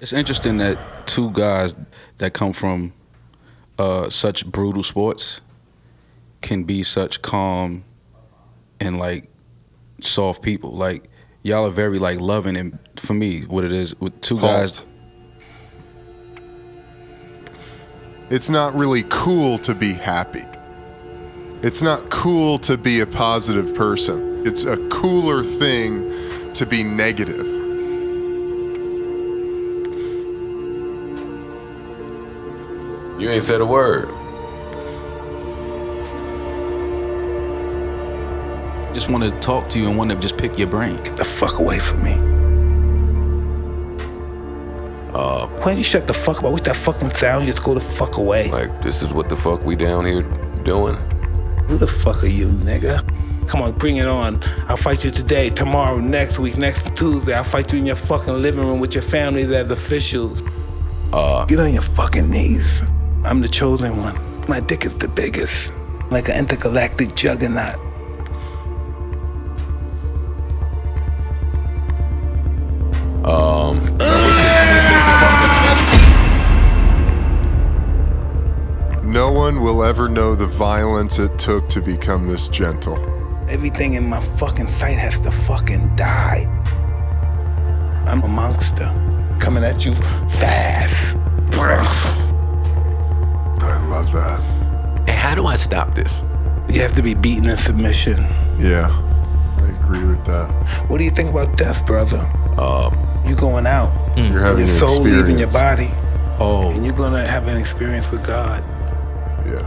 It's interesting that two guys that come from such brutal sports can be such calm and like soft people. Like y'all are very like loving, and for me, what it is with two guys. It's not really cool to be happy. It's not cool to be a positive person. It's a cooler thing to be negative. You ain't said a word. Just want to talk to you and want to just pick your brain. Get the fuck away from me. Why don't you shut the fuck up? I wish that fucking sound just go the fuck away. Like, this is what the fuck we down here doing? Who the fuck are you, nigga? Come on, bring it on. I'll fight you today, tomorrow, next week, next Tuesday. I'll fight you in your fucking living room with your family as officials. Get on your fucking knees. I'm the chosen one. My dick is the biggest. Like an intergalactic juggernaut. No one will ever know the violence it took to become this gentle. Everything in my fucking sight has to fucking die. I'm a monster. Coming at you fast. I love that. Hey, how do I stop this? You have to be beaten in submission. Yeah, I agree with that. What do you think about death, brother? You going out. You're having an experience. Your soul leaving your body. Oh. And you're gonna have an experience with God. Yeah.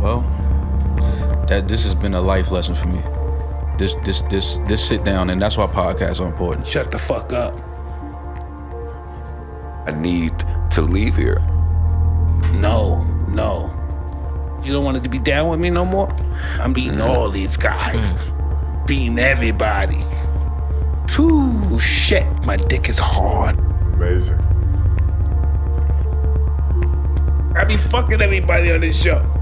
Well, this has been a life lesson for me. This sit down, and that's why podcasts are important. Shut the fuck up. I need to leave here. No, no. You don't want to be down with me no more? I'm beating all these guys. Beating everybody. Phew, shit. My dick is hard. Amazing. I be fucking everybody on this show.